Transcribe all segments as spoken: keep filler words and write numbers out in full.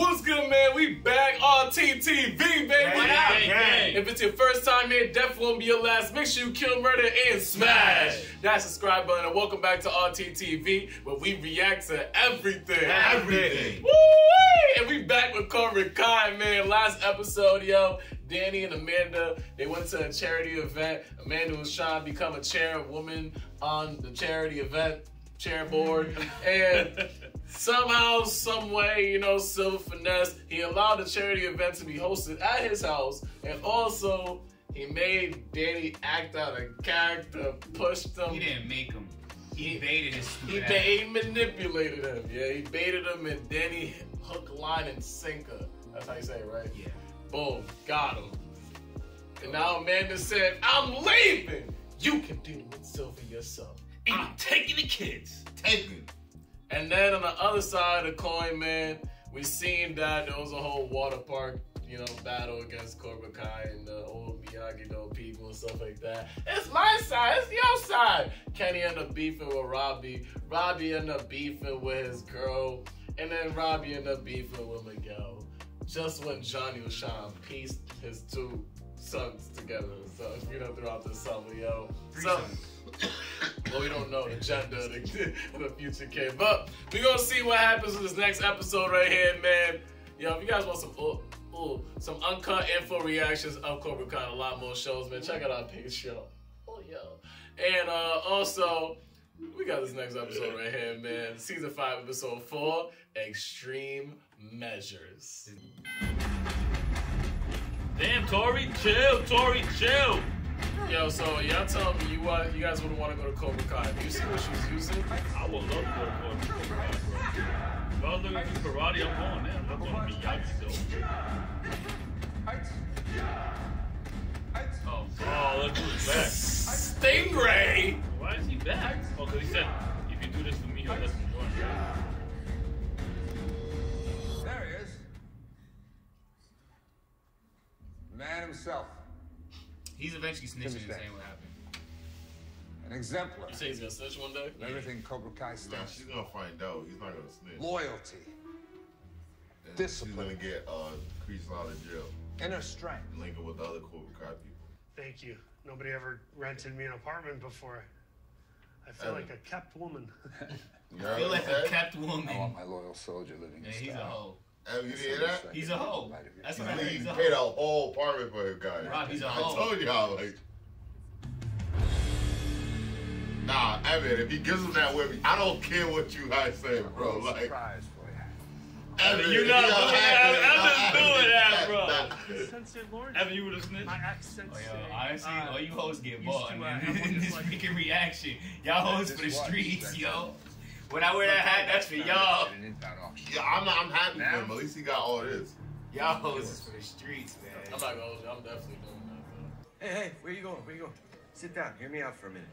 What's good, man? We back on T T V, baby. What up? If it's your first time here, definitely won't be your last. Make sure you kill, murder, and smash that subscribe button. And welcome back to R T T V, where we react to everything. Everything. Woo! And we back with Cobra Kai, man. Last episode, yo, Danny and Amanda, they went to a charity event. Amanda was trying to become a chairwoman on the charity event. Chair board, and somehow, some way, you know, Silver Finesse, he allowed the charity event to be hosted at his house, and also he made Danny act out a character, pushed him. He didn't make him. He, he baited his stupid ass. He manipulated him. Yeah, he baited him, and Danny hook, line, and sinker. That's how you say it, right? Yeah. Boom, got him. And now Amanda said, "I'm leaving. You can deal with Silver yourself." And I'm taking the kids. Taking. And then on the other side of the coin, man, we seen that there was a whole water park, you know, battle against Cobra Kai and the old Miyagi-Do people and stuff like that. It's my side. It's your side. Kenny ended up beefing with Robbie. Robbie ended up beefing with his girl. And then Robbie ended up beefing with Miguel. Just when Johnny was trying to piece his two sons together. So, you know, throughout the summer, yo. So, well, we don't know the gender of the, the future kid, but we're gonna see what happens with this next episode right here, man. Yo, if you guys want some ooh, ooh, some uncut info reactions of Cobra Kai and a lot more shows, man, check out our Patreon. Oh, yo. And uh, also, we got this next episode right here, man. Season five, episode four, Extreme Measures. Damn, Tori, chill, Tori, chill. Yo, so y'all tell me you uh, you guys wouldn't want to go to Cobra Kai. Do you see what she's using? I would love to go to Cobra Kai, bro. Well, look at you, karate, I'm going in. I'm going to be Yikes, though. Oh, God, look who's back. Stingray! Why is he back? Oh, because he said, if you do this to me, he'll let me join. There he is. Man himself. He's eventually snitching and saying what happened. An exemplar. You say he's gonna snitch one day? Everything Cobra Kai stands. She's gonna find out. He's not gonna snitch. Loyalty. And discipline. She's gonna get uh, Kreese out of jail. Inner strength. Linking with the other Cobra Kai people. Thank you. Nobody ever rented me an apartment before. I feel Evan. like a kept woman. I feel like a kept woman. I want my loyal soldier living in style. Yeah, he's a hoe. Have you hear that? He's a hoe. That's what I mean. He's a hoe. He paid a whole apartment for him, guys. Rob, he's a hoe. I told y'all, like. Nah, I mean, if he gives him that with me, I don't care what you guys say, bro. Like. Evan, you're not doing that. I'm not doing that, bro. Evan, you would have snitched. My accent's oh, yo, honestly, uh, all you hoes get bought in this freaking reaction. Y'all hoes for the streets, yo. When I wear that hat, that's for y'all. Yeah, I'm, I'm happy for him. At least he got all this. Y'all, this is for the streets, man. I'm not gonna hold you. I'm definitely doing that, bro. Hey, hey, where you going? Where you going? Sit down. Hear me out for a minute.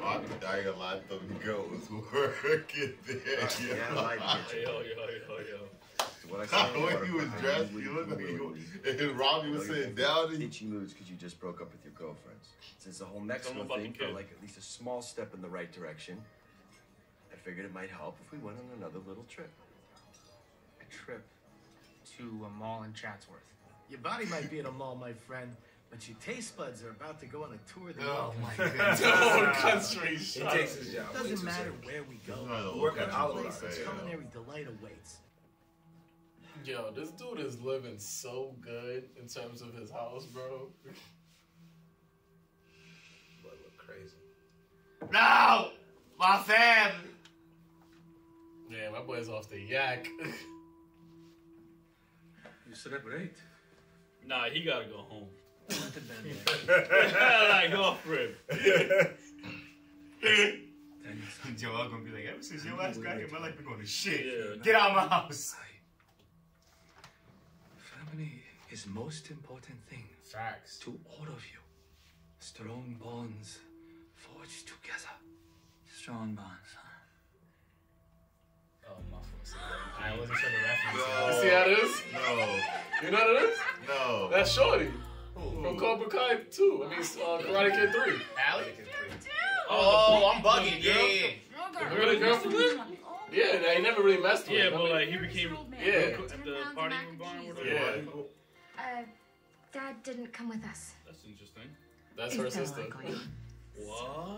Oh, I've been dying a lot of them girls. Get there. Yeah, I like it. Yo, yo, yo, yo. When I saw when he was dressed, you looked like he was. And Robbie was sitting down. Itchy moods because you just broke up with your girlfriends. Since the whole Mexico thing felt like at least a small step in the right direction, I figured it might help if we went on another little trip. A trip to a mall in Chatsworth. Your body might be in a mall, my friend, but your taste buds are about to go on a tour of the mall. Oh my goodness. No country shot. It takes us down. It doesn't matter where we go. Work at our place. Culinary delight awaits. Yo, this dude is living so good in terms of his house, bro. Boy, look crazy. No! My fam! Yeah, my boy's off the yak. You set up at eight. Nah, he gotta go home. Like, go for him. Joel's gonna be like, ever since your last guy here, my life been going to shit. Yeah, get out of my house. Family is most important thing. Facts. To all of you. Strong bonds forged together. Strong bonds, huh? Oh, my fault. I wasn't sure the reference. No. You see how it is? No. You know what it is? No. That's Shorty. Ooh. From Cobra Kai two. I mean, uh, Karate Kid three. Allie? Oh, I'm bugging. Yeah. The girl, the girlfriend? Yeah, and I never really messed with yeah, him. Yeah, well, like, he became yeah. at the party in Barn. Yeah. Uh, Dad didn't come with us. That's interesting. That's her sister. What? Oh,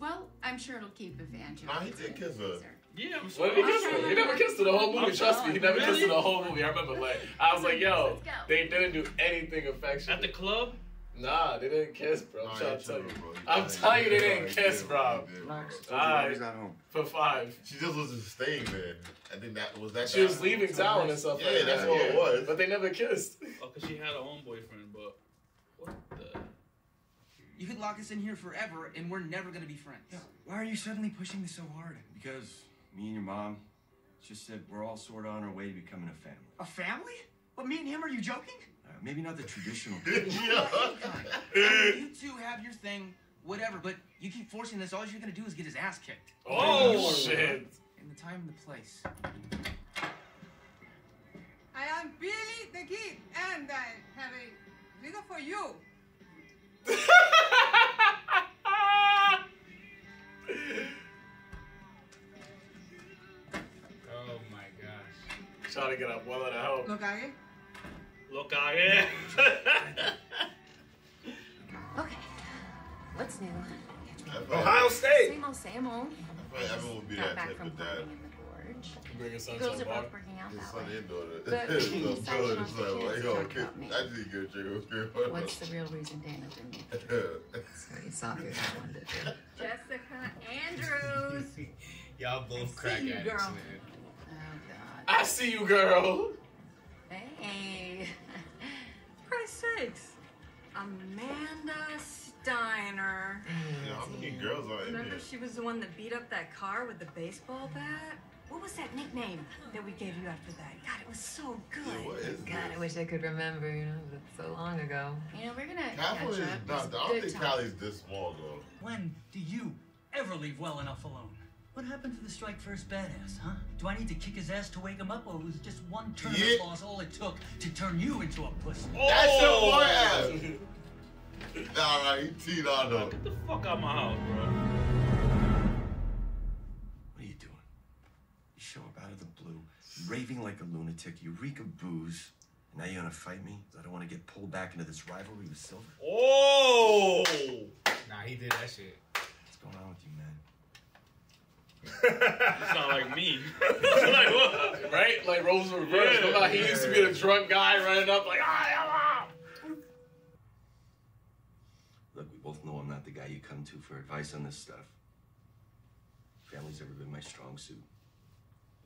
well, I'm sure it'll keep Evangeline. I did kiss her. Yeah, I'm sure. What did he kiss her? He never kissed her the whole movie. Trust me, he never kissed her the whole movie. I remember, like, I was like, yo, they didn't do anything affectionate. At the club? Nah, they didn't kiss, bro. I'm trying to tell you. I'm telling you, they didn't kiss, bro. Alright, for five. She just wasn't staying there. I think that was that. She was leaving town and stuff. Yeah, that's what it was. But they never kissed. Oh, because she had her own boyfriend, but what the? You could lock us in here forever, and we're never gonna be friends. Yeah. Why are you suddenly pushing this so hard? Because me and your mom just said we're all sort of on our way to becoming a family. A family? But me and him? Are you joking? Uh, maybe not the traditional. Yeah. I mean, you two have your thing, whatever. But you keep forcing this. All you're gonna do is get his ass kicked. Oh, oh shit! In the time and the place. I am Billy the Kid, and I have a riddle for you. Oh my gosh. Trying to get up well out of help. Look at it. Look at it. Okay. What's new? Ohio State. Same old, same old. I thought everyone would be that type of dad. Girls are both working out that way. But what's the real reason Dana didn't do it? Sorry, soccer. Jessica Andrews. Y'all both crack addicts, man. Oh, God. I see you, girl. Hey. Price six. Amanda Steiner. Yeah, how many girls are in here? Remember she was the one that beat up that car with the baseball bat? What was that nickname that we gave you after that? God, it was so good. Yeah, what is God, this? I wish I could remember, you know, that's so long ago. You know, we're gonna Callie is not, I don't think Callie's this small, though. When do you ever leave well enough alone? What happened to the strike first badass, huh? Do I need to kick his ass to wake him up, or was just one tournament yeah. loss all it took to turn you into a pussy? Oh! That's the one! Nah, right, he teed on though. Get the fuck out of my house, bro. Show up out of the blue, raving like a lunatic, you reek of booze, and now you're gonna fight me? I don't want to get pulled back into this rivalry with Silver. Oh! Nah, he did that shit. What's going on with you, man? It's not like me. Like, what? Right? Like roles were reversed. Yeah, yeah, he used to be the drunk guy running up like, ah, I'm out. Look, we both know I'm not the guy you come to for advice on this stuff. Family's ever been my strong suit.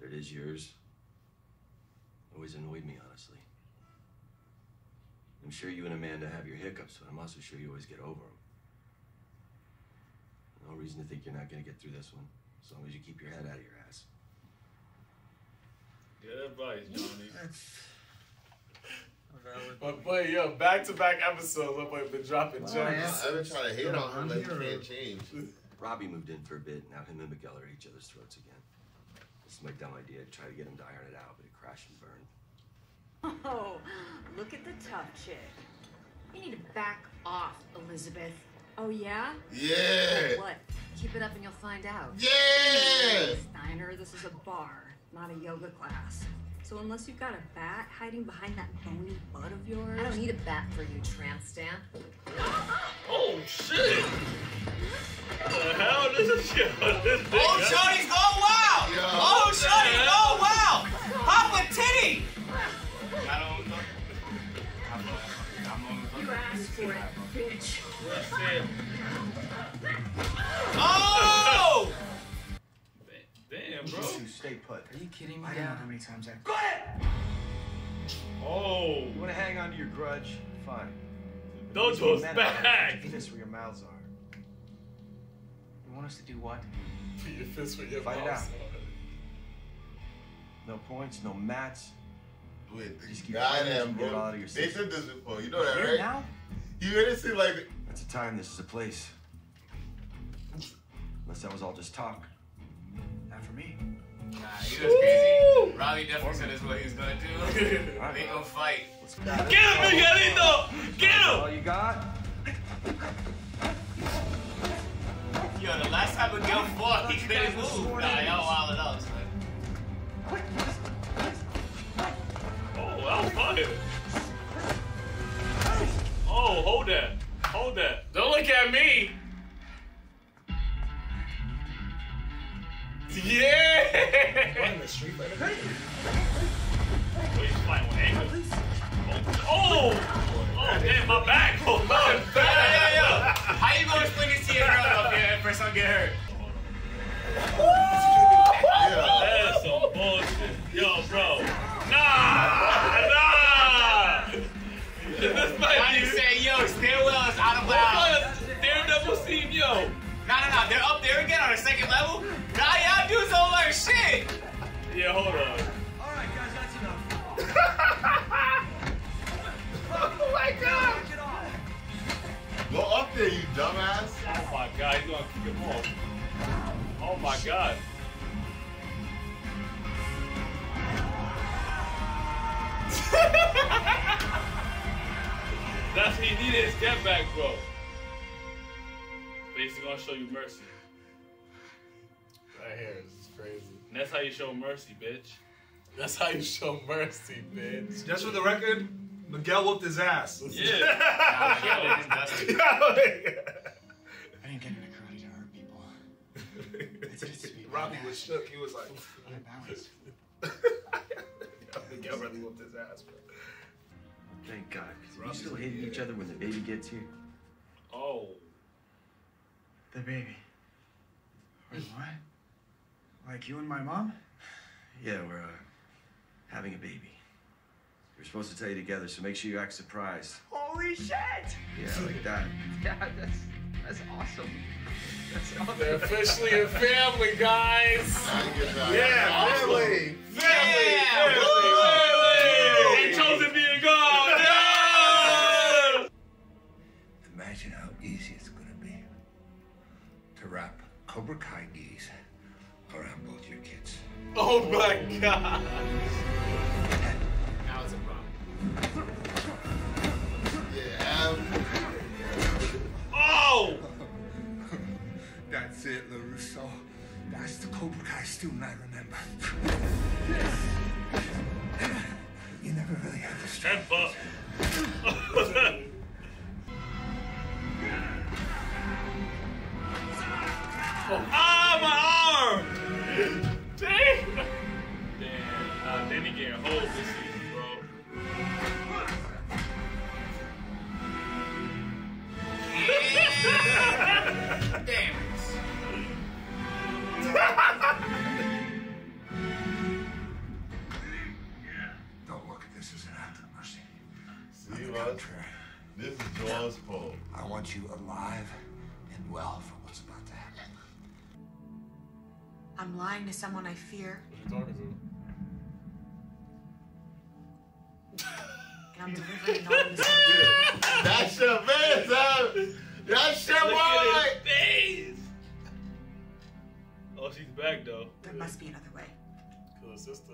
It is yours. Always annoyed me, honestly. I'm sure you and Amanda have your hiccups, but I'm also sure you always get over them. No reason to think you're not going to get through this one, as long as you keep your head out of your ass. Good advice, Johnny. But boy, yo, back-to-back episodes, my boy been dropping wow, jokes. I've been trying to hate yeah, on him, but he can't change. Robbie moved in for a bit. Now him and Miguel are at each other's throats again. This is my dumb idea to try to get him to iron it out, but it crashed and burned. Oh, look at the tough chick. You need to back off, Elizabeth. Oh, yeah? Yeah! What? Keep it up and you'll find out. Yeah! Steiner, this is a bar, not a yoga class. So unless you've got a bat hiding behind that bony butt of yours... I don't need a bat for you, tramp stamp. Oh, shit! What the hell? This is... This oh, Shawty's going wild! Yo. Oh, Shawty's going wild! Pop a titty! I don't know. You asked for it, bitch. Oh! Damn, bro. You stay put. Are you kidding me? I don't know how many times I... Go ahead! Oh! You want to hang on to your grudge? Fine. Those was back! Your fists where your mouths are. You want us to do what? Put your fists where your Fight mouths are. No points, no mats. Wait, just keep goddamn, bro. Get out of your they system. Did this before. You know that, Here right? now? You really see like... That's a time, this is a place. Unless that was all just talk. Not for me. Nah, he was crazy. Robbie definitely said that's what he was gonna do. They gonna fight. Get him, Miguelito! Get him! All you got? Yo, the last time Miguel fought, he made his move. Nah, y'all wildin' up, son. look at me. Yeah. Flying the street fighter. Please fly one angle. Oh. Oh damn, my back. Oh my back. Yeah, yeah, yeah. How you gonna explain this to your girl up here if person get hurt? That is some bullshit. Yo, bro. Nah. Nah. This might be saying, yo, stairwell is out of bounds. They're double team, yo. No, no, no, they're up there again on a second level? Nah, y'all dudes don't learn shit! Yeah, hold on. Alright, guys, that's enough. Oh my god! Go up there, you dumbass! Oh my god, he's gonna kick him off. Oh my god. That's what he needed, his get back, bro. But he's gonna show you mercy. That hair is crazy. And that's how you show mercy, bitch. That's how you show mercy, bitch. Just for the record, Miguel whooped his ass. Yeah. I didn't get into karate to hurt people. I did it to be Robbie was shook. He was like, I'm balanced. Miguel really whooped his ass, bro. Thank God, because we still hated each other when the baby gets here. Oh. The baby. Wait, what? Like you and my mom? Yeah, we're uh, having a baby. We're supposed to tell you together, so make sure you act surprised. Holy shit! Yeah, like that. Yeah, that's that's awesome. That's awesome. They're officially a family, guys. Yeah, family, family, family. They chose to be a god. No! Imagine how easy it's gonna be to wrap Cobra Kai geese around both your kids. Oh my god! Now it's a problem. Yeah. Oh! That's it, LaRusso. That's the Cobra Kai student I remember. You never really had the strength. Up. Ah, my arm! Damn! Damn, uh, Danny getting hold this season, bro. Damn it. Don't look at this as an act of mercy. See what? This is Jaws' pole. I want you alive and well for what's about to happen. I'm lying to someone I fear. What are you talking to? And I'm delivering all this. That's your man, son. That's your boy. Oh, she's back though. There yeah. must be another way. Cool sister.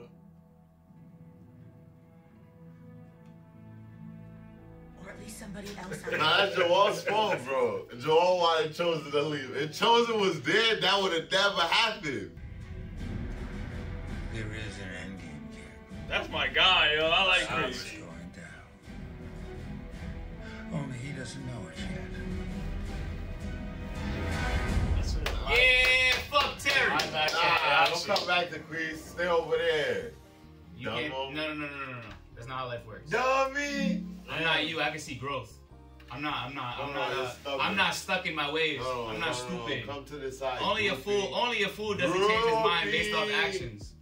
Or at least somebody else. Nah, that's Joel's fault, bro. Joel wanted Chosen to leave. If Chosen was dead, that would have never happened. There is an end game here. That's my guy, yo. I like Something's this. Something's going down. Only he doesn't know it yet. Yeah, fuck Terry. Nah, don't come back to Queens. Stay over there. You can't, no, no, no, no, no, no. That's not how life works. Dummy. I'm not you. I can see growth. I'm not. I'm not. I'm not. Uh, I'm not stuck in my ways. Oh, I'm not no, stupid. No, come to the side. Only a fool. Only a fool doesn't Groovy. change his mind based off actions.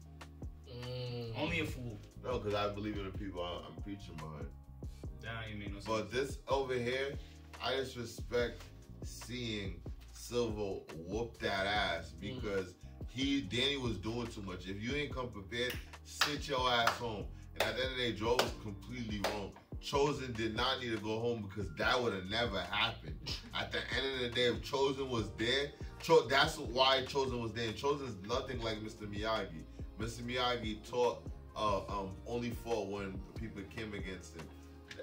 Mm. Only a fool. No, because I believe in the people I, I'm preaching behind. That don't even make no sense. But this over here, I just respect seeing Silva whoop that ass because mm. he, Danny, was doing too much. If you ain't come prepared, sit your ass home. And at the end of the day, Joel was completely wrong. Chosen did not need to go home because that would have never happened. At the end of the day, if Chosen was there, Cho that's why Chosen was there. And Chosen's nothing like Mister Miyagi. Mister Miyagi taught uh, um, only fought when people came against him.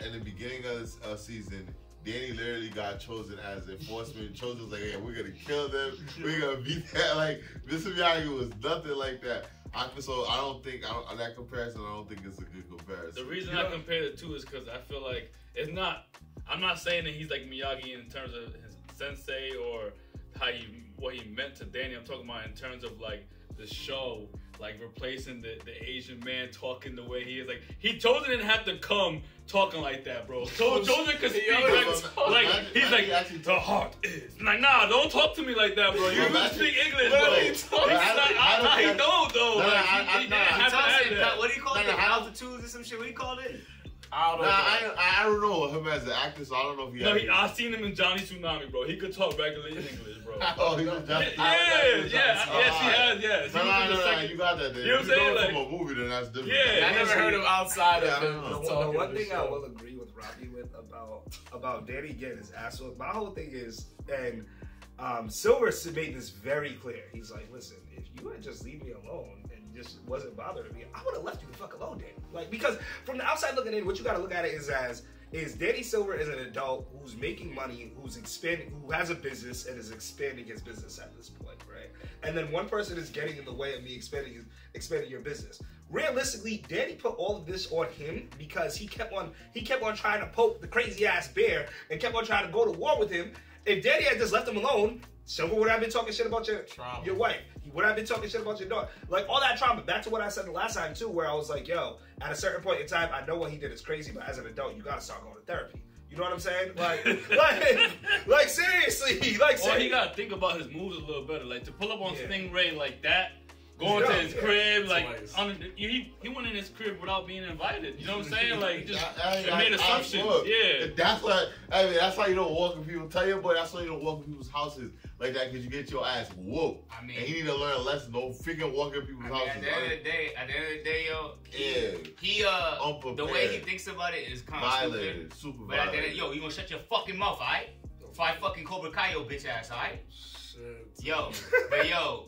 In the beginning of this uh, season, Danny literally got Chosen as enforcement. Chosen was like, "Hey, we're gonna kill them. We're gonna beat that." Like Mister Miyagi was nothing like that. I, so I don't think I don't, that comparison. I don't think it's a good comparison. The reason yeah. I compare the two is because I feel like it's not. I'm not saying that he's like Miyagi in terms of his sensei or how he, what he meant to Danny. I'm talking about in terms of like the show, like replacing the, the Asian man talking the way he is. Like, he Chosen didn't have to come talking like that, bro. Chosen could speak like, like he's like, the heart is. Like, nah, don't talk to me like that, bro. You don't speak English, bro. He's not, I don't know, though. He didn't have to add that. What do you call it? Altitudes or some shit? What do you call it? I don't know. Nah, I, I don't know him as an actor, so I don't know if he. No, he, I seen him in Johnny Tsunami, bro. He could talk regular English, bro. Oh, he was Johnny. Yeah, yeah, yes, oh, yes, he has, yes. No, no, no, no, you got that. Then. You know what I'm saying? Like, from a movie, then that's different. Yeah, yeah, I never heard him outside yeah, of him. The, the, the one thing I will agree with Robbie with about about Danny getting his ass whooped. My whole thing is, and um, Silver made this very clear. He's like, listen, if you would just leave me alone. Just wasn't bothering me, I would have left you the fuck alone, Danny. Like, because from the outside looking in, what you gotta look at it is as is Danny Silver is an adult who's making money, who's expanding, who has a business and is expanding his business at this point, right? And then one person is getting in the way of me expanding expanding your business. Realistically, Danny put all of this on him because he kept on he kept on trying to poke the crazy ass bear and kept on trying to go to war with him. If Danny had just left him alone, Silver would have been talking shit about your trauma. Your wife. He would have been talking shit about your daughter. Like, all that trauma. Back to what I said the last time, too, where I was like, yo, at a certain point in time, I know what he did is crazy, but as an adult, you got to start going to therapy. You know what I'm saying? Like, like, like seriously. Like, seriously. Or he got to think about his moves a little better. Like, to pull up on yeah. Stingray like that, going yeah, to his yeah. crib, like, on the, he, he went in his crib without being invited. You know what I'm saying? Like, he just I, I, I, made assumptions. I, look, yeah. That's why, I mean, that's why you don't walk in people's, tell your boy, that's why you don't walk in people's houses like that, because you get your ass whooped. I mean, and you need to learn a lesson. Don't figure walking people's I mean, houses. At the end of the day, at the end of the day, yo, he, yeah. he uh, Unprepared. The way he thinks about it is kind of stupid. Super but violated. At the end of, yo, you gonna shut your fucking mouth, all right? Five fucking Cobra Kai, yo, bitch ass, all right? Yo, but yo,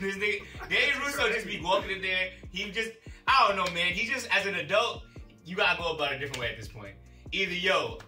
this nigga, Danny Russo just be walking in there. He just, I don't know, man. He just, as an adult, you gotta go about it a different way at this point. Either, yo,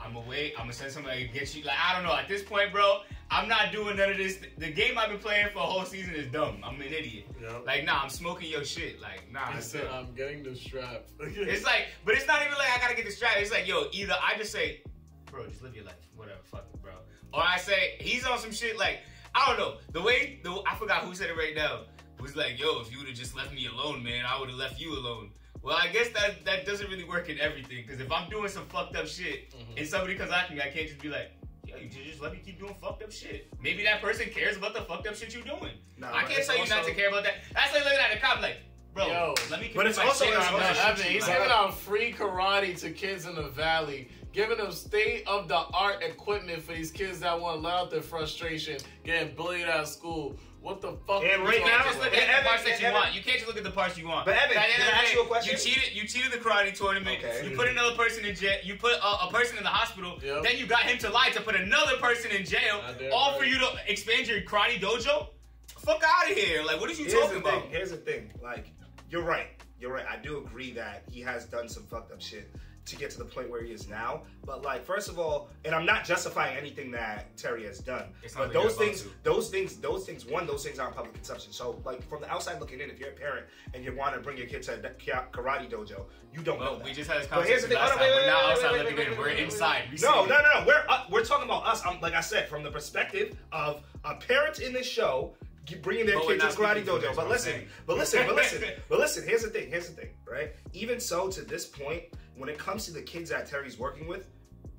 I'm gonna wait, I'm gonna send somebody to get you. Like, I don't know, at this point, bro, I'm not doing none of this. The game I've been playing for a whole season is dumb. I'm an idiot. Yep. Like, nah, I'm smoking your shit. Like, nah. I said, I'm getting the strap. It's like, but it's not even like I gotta get the strap. It's like, yo, either I just say, bro, just live your life. Whatever, fuck it, bro. Or I say, he's on some shit like, I don't know. The way, the, I forgot who said it right now. It was like, yo, if you would have just left me alone, man, I would have left you alone. Well, I guess that, that doesn't really work in everything. Because if I'm doing some fucked up shit mm-hmm. and somebody comes at me, I can't just be like, yo, you just let me keep doing fucked up shit. Maybe that person cares about the fucked up shit you're doing. Nah, I can't tell also, you not to care about that. That's like looking at a cop like, bro, yo, let me keep but it's my also shit on that. He's giving out free karate to kids in the valley. Giving them state-of-the-art equipment for these kids that want to let out their frustration, getting bullied out of school. What the fuck? And right now, just look at the parts that you want. You can't just look at the parts you want. But Evan, can I ask you a question? You cheated. You cheated the karate tournament. Okay. You put another person in jail. You put a, a person in the hospital. Yep. Then you got him to lie to put another person in jail. All for you to expand your karate dojo. Fuck out of here! Like, what are you talking about? Here's the thing. Like, you're right. You're right. I do agree that he has done some fucked up shit to get to the point where he is now. But like, first of all, and I'm not justifying anything that Terry has done, but those things, those things, those things, one, those things aren't public consumption. So like, from the outside looking in, if you're a parent and you want to bring your kid to a karate dojo, you don't know that. We just had this conversation last time. We're not outside looking in, we're inside. No, no, no, we're uh, we're talking about us, um, like I said, from the perspective of a parent in this show, bringing their kids to the karate dojo. But listen, but listen, but listen, but listen, here's the thing, here's the thing, right? Even so, to this point, when it comes to the kids that Terry's working with,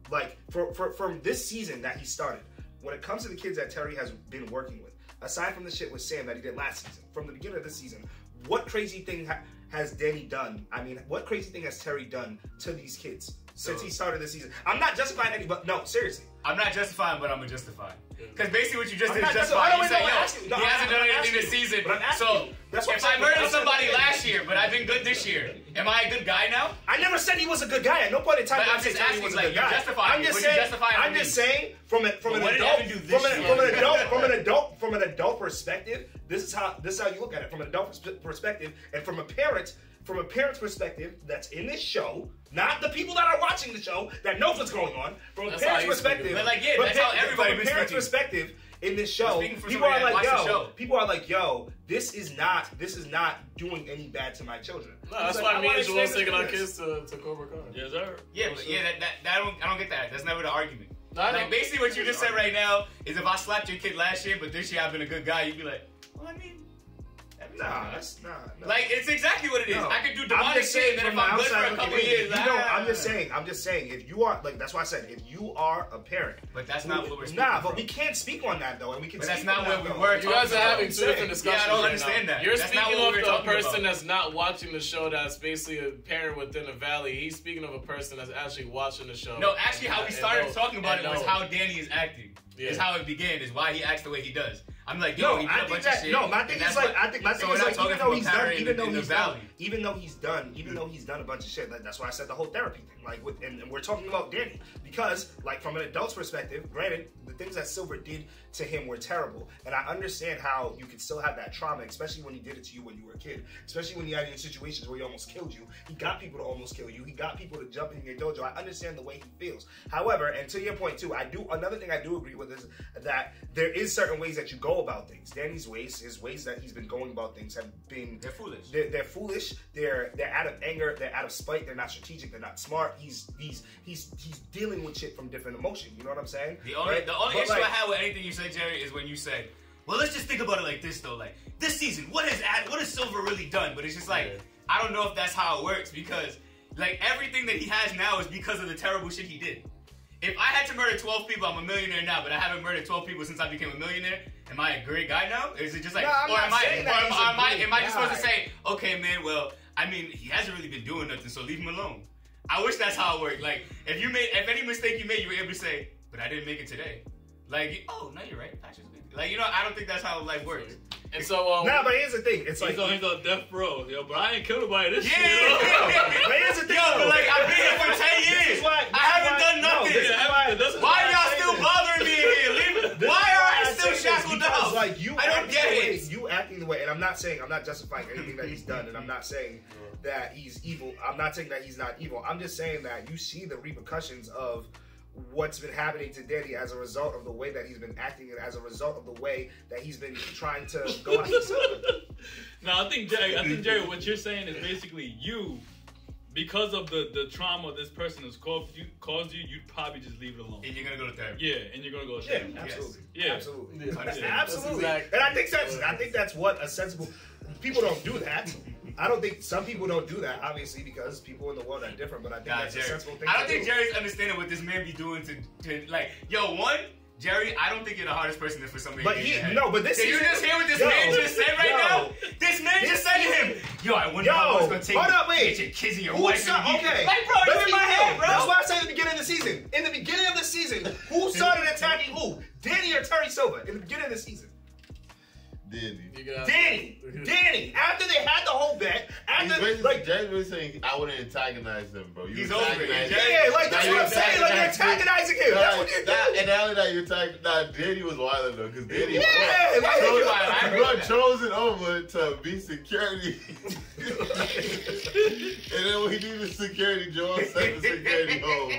like for, for, from this season that he started, when it comes to the kids that Terry has been working with, aside from the shit with Sam that he did last season, from the beginning of this season, what crazy thing ha has Danny done? I mean, what crazy thing has Terry done to these kids since so, he started this season? I'm not justifying any, but no, seriously. I'm not justifying, but I'm gonna justify. Because basically what you just I'm did is justify. So, you say, yo, no, he I'm hasn't done anything this season. But I'm so, that's what if I'm I murdered somebody last year, but I've been good this year, am I a good guy now? I never said he was a good guy. At no point in time did I say he was like, a good guy. I'm me. just saying, I'm just me? saying, from, a, from, an adult, from, an, from an adult, from an adult, from an adult perspective, this is how this is how you look at it. From an adult perspective, and from a parent, from a parent's perspective, that's in this show. Not the people that are watching the show that knows what's going on. From a parent's perspective, but like yeah, that's how everybody. From a parent's perspective in this show, people are like, yo, people are like, yo, this is not, this is not doing any bad to my children. No, that's why me and Joel's taking our kids to Cobra Kai. Yes, sir. Yeah, but yeah, that, that, that I don't, I don't get that. That's never the argument. No, like, basically what you just said right now is if I slapped your kid last year, but this year I've been a good guy, you'd be like, well, I mean, nah, that's not. Nah, nah. Like, it's exactly what it is. No. I could do demonic shit, and if I'm good for a couple years, you know, ah. I'm just saying, I'm just saying, if you are, like, that's why I said, if you are a parent. But that's we, not what we're speaking Nah, from. But we can't speak on that, though, and we can but speak that's not what we were. You guys are having two different discussions. Yeah, I don't understand that. You're speaking of a person that's not watching the show, that's basically a parent within a valley. He's speaking of a person that's actually watching the show. No, actually, how we started talking about it was how Danny is acting. Is how it began, is why he acts the way he does. I'm like, yo, no, he did I a bunch that, of shit. No, my thing is like, I think my thing so is like, even though he's done, even though he's done, even though he's done, even though he's done a bunch of shit. Like, that's why I said the whole therapy thing. Like, with, and, and we're talking about Danny because, like, from an adult's perspective, granted, the things that Silver did to him were terrible, and I understand how you could still have that trauma, especially when he did it to you when you were a kid, especially when you had in situations where he almost killed you. He got people to almost kill you. He got people to jump in your dojo. I understand the way he feels. However, and to your point too, I do another thing I do agree with is that there is certain ways that you go about things. Danny's ways, his ways that he's been going about things have been they're foolish. They're, they're foolish. They're they're out of anger. They're out of spite. They're not strategic. They're not smart. He's he's he's he's dealing with shit from different emotion. You know what I'm saying? The only right? the only but issue like, I had with anything you said, Jerry, is when you said, "Well, let's just think about it like this, though. Like this season, what has what has Silver really done?" But it's just like yeah. I don't know if that's how it works because like everything that he has now is because of the terrible shit he did. If I had to murder twelve people, I'm a millionaire now, but I haven't murdered twelve people since I became a millionaire. Am I a great guy now? Is it just like, no, or am I, or am, am I, am I just supposed to say, okay, man, well, I mean, he hasn't really been doing nothing, so leave him alone. I wish that's how it worked. Like, if you made, if any mistake you made, you were able to say, but I didn't make it today. Like, oh, no, you're right. I just made it. Like, you know, I don't think that's how life works. And so, um, nah, but here's the thing. It's like, he's on, he's on death row. Yo, but I ain't killed nobody this yeah, shit. Yeah, yeah, yeah. But here's the thing. Yo, but like, I've been here for ten years. Why, I haven't why, done nothing. No, why, why are y'all still this. bothering me in here? Leave, why are I, I still shackled up? Like, you I don't get it. Way, you acting the way, and I'm not saying, I'm not justifying anything that he's done, and I'm not saying that he's evil. I'm not saying that he's not evil. I'm just saying that you see the repercussions of what's been happening to Danny as a result of the way that he's been acting and as a result of the way that he's been trying to go out himself. No, I think, Jerry, I think, Jerry, what you're saying is basically you, because of the, the trauma this person has caused you, caused you, you'd probably just leave it alone. And you're going to go to therapy. Yeah, and you're going to go to therapy. Yeah, absolutely. Yes. Yeah. Absolutely. Yeah. Absolutely. Yeah. Absolutely. Exactly. And I think, that's, I think that's what a sensible... People don't do that. I don't think some people don't do that, obviously, because people in the world are different. But I think nah, that's Jerry. a sensible thing. I don't to think do. Jerry's understanding what this man be doing to, to like, yo, one, Jerry, I don't think you're the hardest person for somebody. But he, no, but this. Did you just hear what this yo, man just said right yo, now? This man this, just said to him, yo, I wonder yo, how it's gonna take up, wait. your kids and your Who wife. Not, okay, like, bro, it's in my head, bro. That's why I said at the beginning of the season. In the beginning of the season, who started attacking who? Danny or Terry Silva? In the beginning of the season. Danny. Danny. Danny. After they had the whole bet, after like Jerry's really saying, I wouldn't antagonize them, bro. You he's over it. Yeah, like that's what I'm saying. Like you're antagonizing him. That's what you're doing. And now that you're attacking, nah, Danny was wild though, because Danny, yeah, bro, chosen over to be security. And then when he needed security, Joel sent the security home.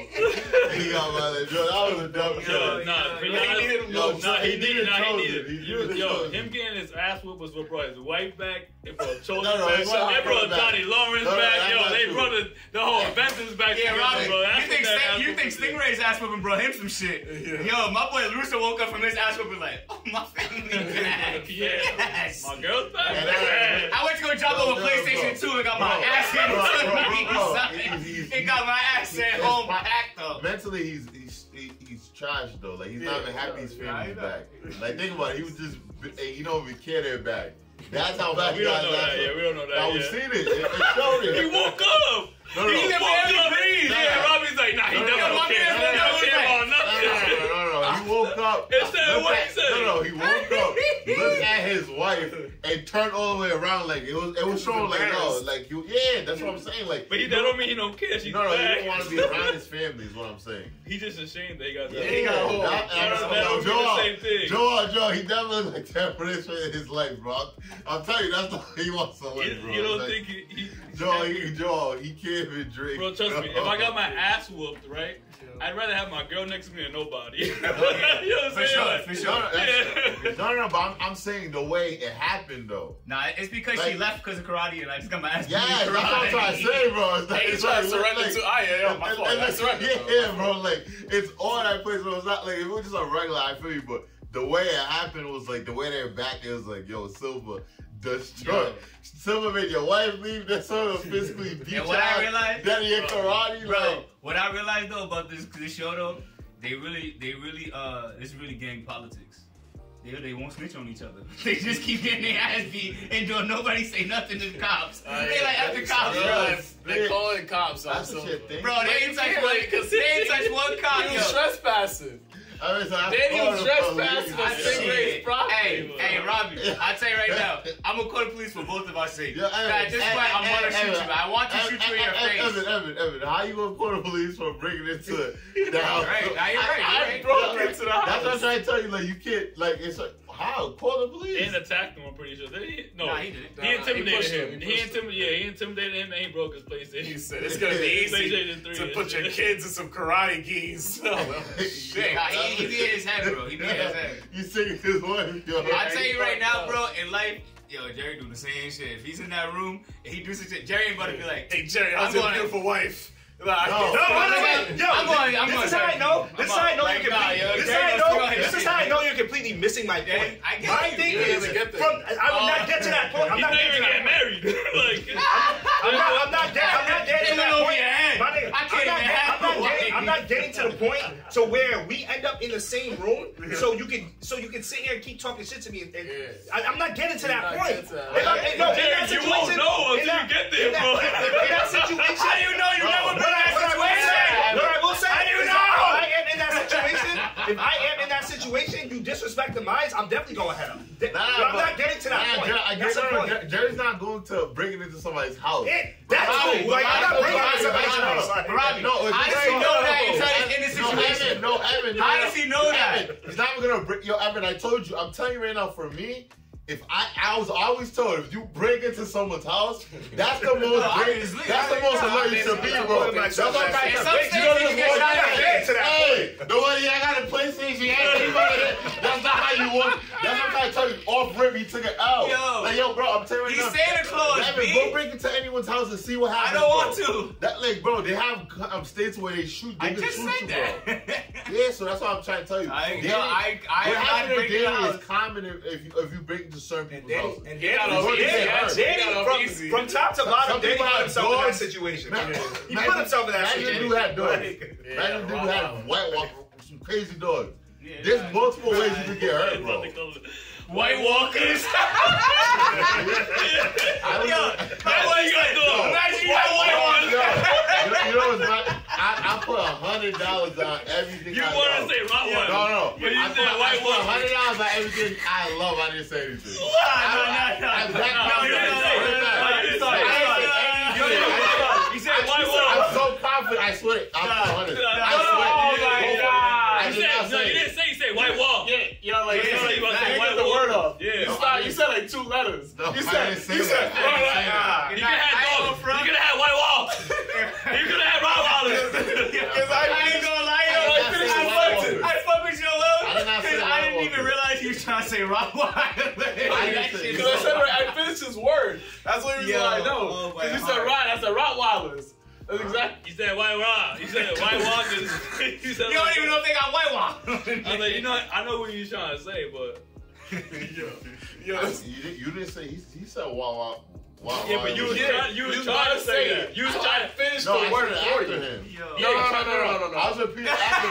And he got violent. That was a dumb joke. Nah, he needed him. Nah, he needed. Nah, he needed. Yo, him getting his ass whooped was what brought his wife back. They brought Chosen no, no, back. They brought Johnny Lawrence no, back. No, yo, they true. brought the, the whole Avengers back. Yeah, Robin, bro. That's you think, Sting, you think Stingray's ass whooping brought him some shit? Yeah. Yo, my boy Russo woke up from his ass whooping like, oh, my family back. Yeah. Yes. My girl's back. Yeah, yeah. I went to go drop over PlayStation two and got bro, my ass handed to me. got my ass sent home by act up. Mentally, he's he's he's trash though. Like he's not even happy his family's back. Like think about it. He was just. Hey, you know we can't have back. That's how bad we don't know that. Yeah, we don't know that. Now we seen it. It, it showed it. He woke up. No, no, he never had to breathe. Yeah, Robbie's like, nah, he never had nothing. No, no, no. He woke up. It's that what he said. No, no, he woke up. Looked at his wife and turned all the way around. Like it was, it was showing like no, like you. Yeah, that's what I'm saying. Like, but he that don't mean he don't care. She's no, no, he don't want to be around his family. Is what I'm saying. He's just ashamed that he got that. He got old. Joe, Joe, Joe, he definitely like that for his life, bro. I'll tell you, that's the way he wants to live, bro. You don't like, think he... he Joe, he, Joe, he can't even drink. Bro, trust me, if I got my ass whooped, right, I'd rather have my girl next to me than nobody. You know what I'm saying? For sure, for sure. Yeah. That's, that's, No, no, no, but I'm, I'm saying the way it happened, though. Nah, it's because like, she left because of karate, and I just got my ass beat. Yeah, that's what I'm trying to say, bro. It's like, hey, it's trying to surrender like, to, oh, yeah, yeah, my fault. That's right. Yeah, bro, like, it's all that place, but it's not, like, if it was just a regular, I feel you, but the way it happened was, like, the way they were back, it was like, yo, Silva, destroy. Yeah. Silva made your wife leave, that Silva physically beat your ass, that your karate, bro. Like, what I realized, though, about this, this show, though, they really, they really, uh, it's really gang politics. They, they won't snitch on each other. They just keep getting their ass beat and don't nobody say nothing to the cops. Uh, they yeah, like after cops, bro. They calling cops. That's the shit thing. Bro, they ain't touch one. They ain't touch one cop. He was trespassing. I mean, so I then he was trespassing on Stingray's property. Hey, bro. Hey, Robbie, I tell you right now, I'm gonna call the police for both of our sake. Yo, Evan, at this point, Evan, I'm gonna Evan, shoot Evan, you. I want to Evan, shoot you in your Evan, face. Evan, Evan, Evan, how you gonna call the police for breaking into the house? Right, now you're right. I, I, I broke into the house. That's what I'm trying to tell you. Like you can't, like it's like how call the police? They didn't attack him. I'm pretty sure. They didn't, no, nah, he didn't. He intimidated nah, him. He, he intimidated. Yeah, he intimidated him. And he broke his PlayStation. He said it's gonna be easy to put your kids in some karate geese. Shit. He beat his head, bro. He beat his head. You singing his wife, yo. I tell you right now, bro, in life, yo, Jerry do the same shit. If he's in that room and he do some shit, Jerry ain't about to be like, hey, Jerry, I was your beautiful wife. Like, no, no, I'm going, I'm going. This is how I know. This is how I know you're completely. This is how I know. This is how I know you're completely missing my point. My thing is, from I will not get to that point. I'm not getting married. Like, I'm not getting. I'm not getting to that point. I can't even have. I'm not getting to the point to where we end up in the same room, so you can so you can sit here and keep talking shit to me. And, and I, I'm not getting to that point. You won't know until you get there, bro. In that situation, how do you know you never been in that situation? What I will say, how do you know? If I am in that situation, if I am in that situation, you disrespect the minds. I'm definitely going ahead up. Nah, I'm not getting to that point. I get it. Jerry's not going to break it into somebody's house. That's cool. I'm not breaking into somebody's house. Robbie, no, I didn't know that. In this situation. No, Evan, no, Evan. How does he know that? He's not even gonna break. Yo, Evan, I told you. I'm telling you right now. For me, if I, I was always told, if you break into someone's house, that's the most. No, great, that's the most alert you should be, bro. That's what I'm saying. You don't just walk in to that. Hey, nobody. I got a PlayStation. That's not how you walk. That's what I'm trying to tell you. Off rip, he took it out. Yo, like, yo, bro, I'm telling you. He's Santa Claus. Evan, go break into anyone's house and see what happens. I don't bro. want to. That like, bro, they have um, states where they shoot. They I just shoot said you, that. Bro. Yeah, so that's what I'm trying to tell you. I, daily, yo, I, I, what happened daily is common if you, if you break. To serve people, and, and Danny, Danny, yeah, Danny from, from top to bottom, Danny put himself doors. in that situation. Man, yeah. He put himself in that situation. That dude had that dude had white walker, some crazy dogs. Yeah, There's right. multiple right. ways you could get hurt, bro. White walkers. Yo, that's what you gotta do. Imagine you got white walkers. You know what's my? I, I put a hundred dollars on everything. You I want love. to say my yeah. one? No, no. But you I, said I, white I put a hundred dollars on everything I love. I didn't say anything. No, no, no. You said white one. I'm so confident. I swear. I put a hundred. I swear. Oh my God. No, you didn't say. You said white wall. Yeah. You know, like you said the word off. Yeah. You said like two letters. You said. You said. You could have dog. You could have white wall. You could have Rob Wallace. Because I ain't gonna lie, yo. I, I, I, I fuck with you alone. Because I, I didn't even Wallace. realize you were trying to say Rob Wallace. Because I said, right, I finished his word. That's what he was yo, like, I know. Because you said Rod, I said Rob Wallace. That's exactly. You said white Rob. You said white Wallace. You, you don't like, even know if they got white Wallace. I was like, you know what? I know what you're trying to say, but. yo. Yo. I, you, you didn't say, he, he said Wallace. Wow, yeah, but you was trying to say that. You was trying to finish the word after him. No, no, no, no, no. I was repeating after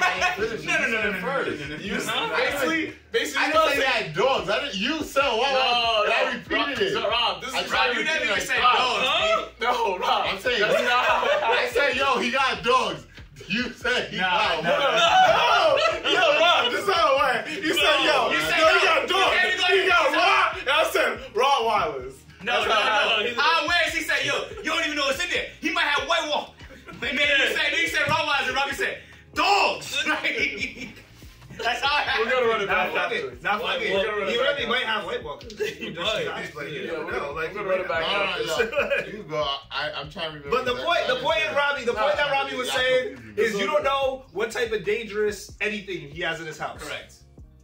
him. No, no, no, no, first. Basically, basically, I didn't say that dogs. I didn't. You said what? No, I repeated it. Rob, this is Rob. You didn't even say dogs. No, Rob. I'm saying. I said, yo, he got dogs. You said he got dogs. No, yo, Rob, this is how it went. You said, yo, he got dogs. He got Rob. And I said, Rottweilers. No, no, no, no. no. I wish he said, yo, you don't even know what's in there. He might have white walk. But then he said, he said Rottweilers, and Robbie said, dogs. That's how I have. We're gonna run it back. Not fucking. Not fucking. He really might have white walkers. He might. We're gonna run it back. You go. I'm trying to remember. But the point, the point is Robbie, the point that Robbie was saying is you don't know what type of dangerous anything he has in his house. Correct.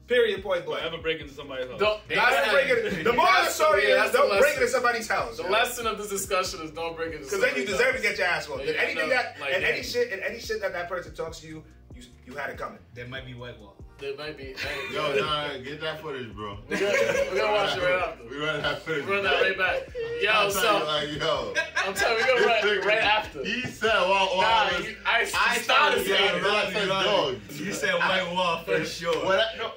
Period, point blank. Never break into somebody's house. Don't, don't break it. The moral of the story yeah, is don't break into somebody's house. The lesson of this discussion is don't break into somebody's house. Because then you deserve house. to get your ass whooped. Yeah, and anything no, that, like and any shit, and any shit that that person talks to you, you, you had it coming. There might be white wall. There might be. Hey, yo, nah, get that footage, bro. We're gonna watch it right after. We run that footage. We run that right back. Yo, I'm so you, like, yo, I'm telling you, we gonna run right after. He said white wall. Nah, you, I, I started saying dog. You said white wall for sure. What I, no,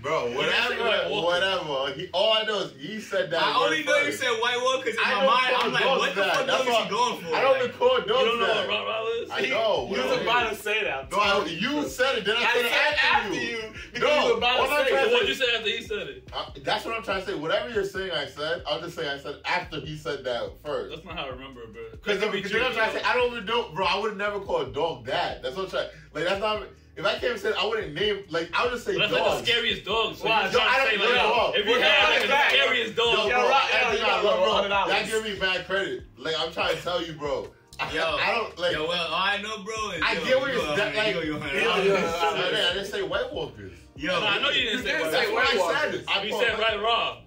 bro, whatever, whatever. He, all I know is he said that. I only know you said white wall because in my mind I'm like, what the fuck dog is she going for? I don't record those. You don't know what Rah Rah is? I know. You was about to say that. No, you said it. Then I said it after you. No, what you said after he said it. I, that's what I'm trying to say. Whatever you're saying, I said. I'll just say I said after he said that first. That's not how I remember it, bro. Because be you know what I'm trying to say. I don't even do, bro. I would never call a dog that. That's what I'm trying. Like that's not. If I can't say, I wouldn't name. Like I would just say. But that's dogs. Like the scariest dogs. So wow, yo, I don't say, like, yo, if you have like, the scariest dogs, yo, bro, yo, yo, yo, bro, bro, that give me bad credit. Like I'm trying to tell you, bro. Yo, I don't like. Yo, well, all I know, bro. Is, I yo, get what you're like. Yo, yo, yo, I didn't say White Walkers. Yo, no, I know you didn't you say, didn't say White Walkers. I, I said right raw.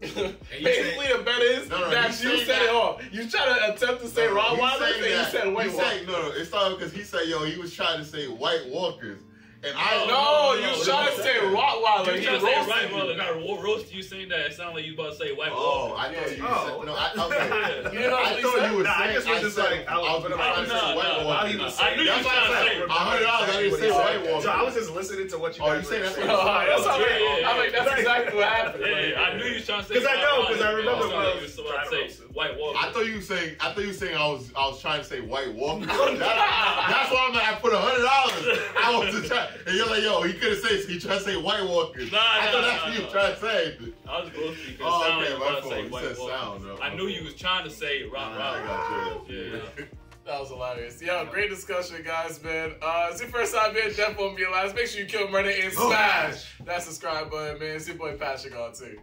Basically, the bet is no, no, that you, you said it all. You try to attempt to say no, raw Walkers, and you said White Walkers. No, no, it started because he said, yo, he was trying to say White Walkers. And I no, you no, trying to say Rottweiler. You trying to say Rottweiler. And I roasted you saying that. It sounded like you about to say white. Oh, I thought you said. No, I thought you were saying. I just was just like, I was going to say white water. I knew you were trying to say. I didn't say white water. So I was just listening to what you guys were saying. Oh, you saying that's what you I'm like, that's exactly what happened. I knew you were trying to say. Because I know, because I remember what I was trying to say. White Walker. I thought you were saying. I thought you were saying I was. I was trying to say White Walker. That's why I'm like, I put a hundred dollars. I was trying. And you're like, yo, he couldn't say it, so he tried to say White Walkers. Nah, I nah, thought that's nah, what you nah. trying to say. I was supposed to oh, okay, my fault. You said sound, bro. I knew you was trying to say Rock Rock. Yeah, yeah. That was hilarious. Yo, great discussion, guys, man. Uh, it's your first time here, Death Won't Be Your Last. Make sure you kill, murder, and smash oh, that subscribe button, man. It's your boy Patrick on too.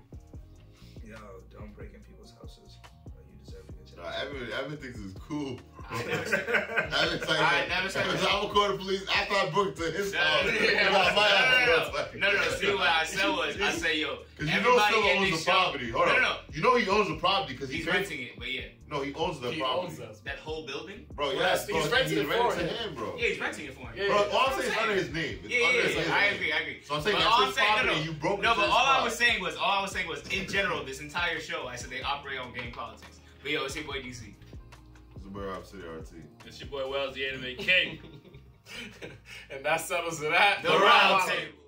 Yo, don't break in people's houses. You deserve to get your nah, everything is cool. I never said that. I never said that. I never said that. I would call the police after I booked to his house. No, no, no. See, what I said was, I said, yo, because you know Silla owns the property. Hold on. No, no, no. You know he owns the property because he's renting it, but yeah. No, he owns the property. He owns us. That whole building? Bro, yes. He's renting it for him, bro. Yeah, he's renting it for him. Bro, all I'm saying is under his name. Yeah, yeah, I agree, I agree. So I'm saying that's his property, you broke it. No, but all I was saying was, all I was saying was, in general, this entire show, I said they operate on game politics. But yo, it's your boy D C. It's your boy Wells, the Anime King. And that settles it at the, the Round Table.